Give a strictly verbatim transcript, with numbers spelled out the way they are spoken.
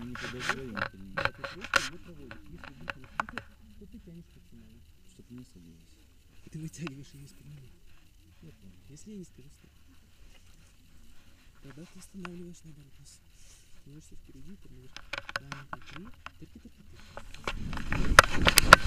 Чтобы не садилось. Ты вытягиваешь ее из пельменей. Если я не скажу, что... Тогда ты останавливаешь наоборот нас. Ты можешь впереди, ты можешь... Ладно, три. Терпи, терпи, терпи.